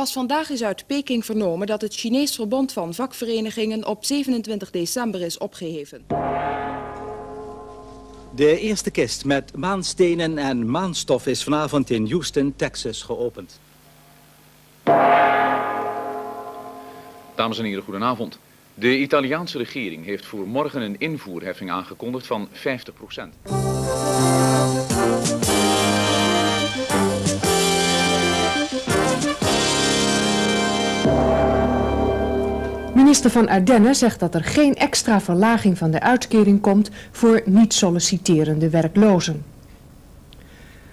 Pas vandaag is uit Peking vernomen dat het Chinees Verbond van Vakverenigingen op 27 december is opgeheven. De eerste kist met maanstenen en maanstof is vanavond in Houston, Texas, geopend. Dames en heren, goedenavond. De Italiaanse regering heeft voor morgen een invoerheffing aangekondigd van 50%. Minister van Ardenne zegt dat er geen extra verlaging van de uitkering komt voor niet-solliciterende werklozen.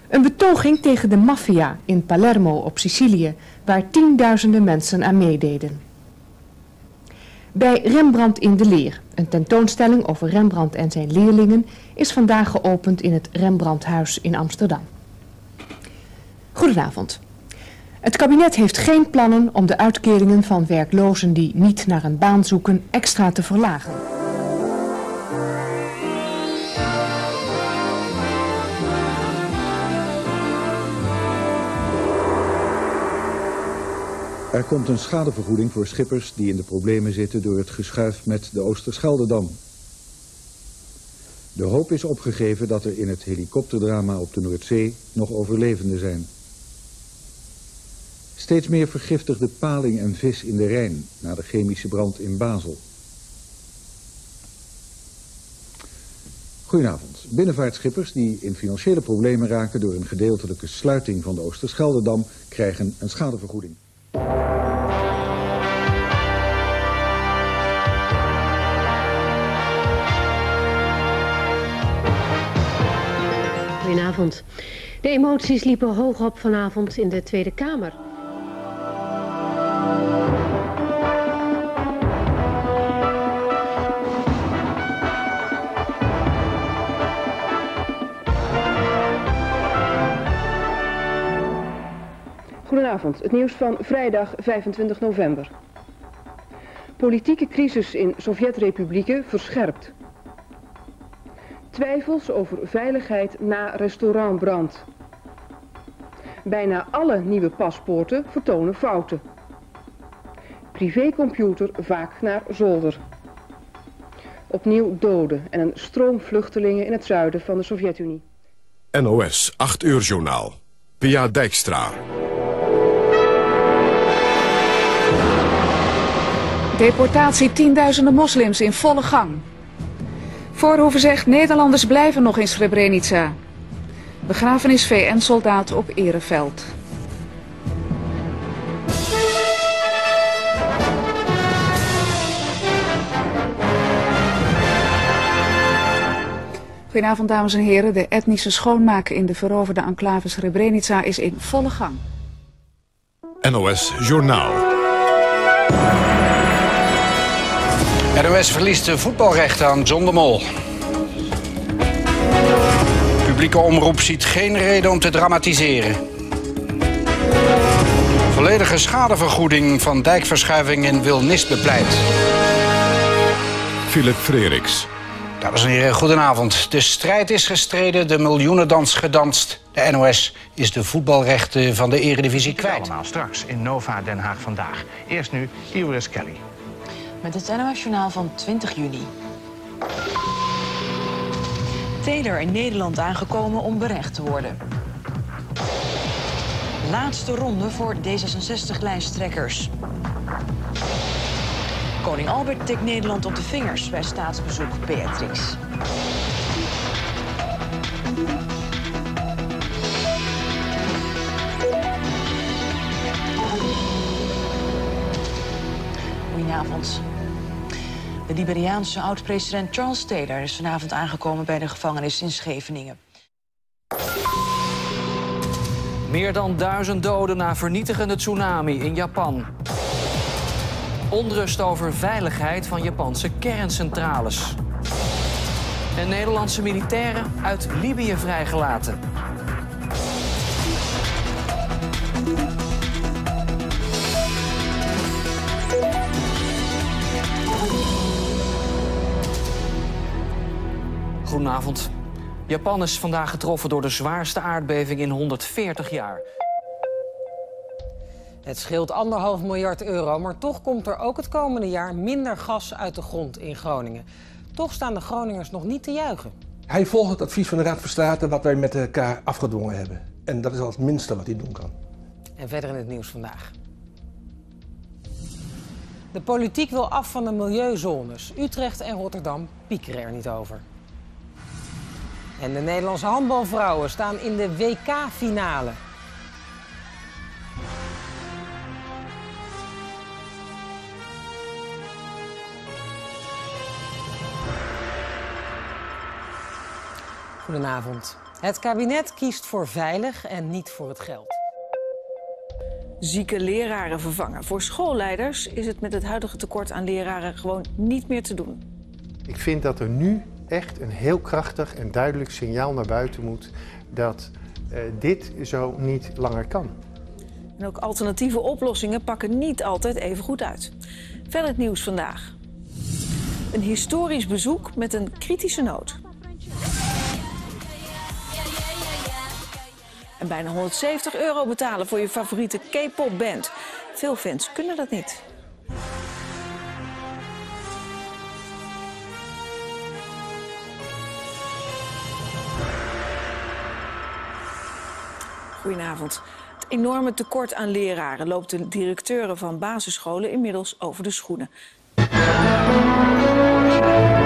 Een betoging tegen de maffia in Palermo op Sicilië, waar tienduizenden mensen aan meededen. Bij Rembrandt in de Leer, een tentoonstelling over Rembrandt en zijn leerlingen, is vandaag geopend in het Rembrandthuis in Amsterdam. Goedenavond. Het kabinet heeft geen plannen om de uitkeringen van werklozen die niet naar een baan zoeken extra te verlagen. Er komt een schadevergoeding voor schippers die in de problemen zitten door het geschuif met de Oosterscheldedam. De hoop is opgegeven dat er in het helikopterdrama op de Noordzee nog overlevenden zijn. Steeds meer vergiftigde paling en vis in de Rijn na de chemische brand in Basel. Goedenavond. Binnenvaartschippers die in financiële problemen raken door een gedeeltelijke sluiting van de Oosterscheldedam krijgen een schadevergoeding. Goedenavond. De emoties liepen hoog op vanavond in de Tweede Kamer. Goedenavond, het nieuws van vrijdag 25 november. Politieke crisis in Sovjet-republieken verscherpt. Twijfels over veiligheid na restaurantbrand. Bijna alle nieuwe paspoorten vertonen fouten. Privécomputer vaak naar zolder. Opnieuw doden en een stroom vluchtelingen in het zuiden van de Sovjet-Unie. NOS 8 uur journaal. Pia Dijkstra. Deportatie tienduizenden moslims in volle gang. Voorhoeven zegt Nederlanders blijven nog in Srebrenica. Begrafenis VN-soldaat op Ereveld. Goedenavond, dames en heren. De etnische schoonmaak in de veroverde enclave Srebrenica is in volle gang. NOS Journaal. NOS verliest de voetbalrechten aan John de Mol. Publieke omroep ziet geen reden om te dramatiseren. Volledige schadevergoeding van dijkverschuiving in Wilnis bepleit. Philip Frederiks. Dames en heren, goedenavond. De strijd is gestreden, de miljoenendans gedanst. De NOS is de voetbalrechten van de Eredivisie kwijt. Allemaal straks in Nova Den Haag vandaag. Eerst nu Iris Kelly. Met het NOS Journaal van 20 juni. Taylor in Nederland aangekomen om berecht te worden. Laatste ronde voor D66-lijsttrekkers. Koning Albert tikt Nederland op de vingers bij staatsbezoek Beatrix. Goedenavond. De Liberiaanse oud-president Charles Taylor is vanavond aangekomen bij de gevangenis in Scheveningen. Meer dan 1000 doden na vernietigende tsunami in Japan. Onrust over veiligheid van Japanse kerncentrales. En Nederlandse militairen uit Libië vrijgelaten. Goedenavond. Japan is vandaag getroffen door de zwaarste aardbeving in 140 jaar. Het scheelt 1,5 miljard euro, maar toch komt er ook het komende jaar minder gas uit de grond in Groningen. Toch staan de Groningers nog niet te juichen. Hij volgt het advies van de Raad van State wat wij met elkaar afgedwongen hebben. En dat is al het minste wat hij doen kan. En verder in het nieuws vandaag. De politiek wil af van de milieuzones. Utrecht en Rotterdam piekeren er niet over. En de Nederlandse handbalvrouwen staan in de WK-finale. Goedenavond. Het kabinet kiest voor veilig en niet voor het geld. Zieke leraren vervangen. Voor schoolleiders is het met het huidige tekort aan leraren gewoon niet meer te doen. Ik vind dat er nu echt een heel krachtig en duidelijk signaal naar buiten moet dat dit zo niet langer kan. En ook alternatieve oplossingen pakken niet altijd even goed uit. Verder het nieuws vandaag. Een historisch bezoek met een kritische noot. En bijna €170 betalen voor je favoriete K-pop band. Veel fans kunnen dat niet. Goedenavond. Het enorme tekort aan leraren loopt de directeuren van basisscholen inmiddels over de schoenen.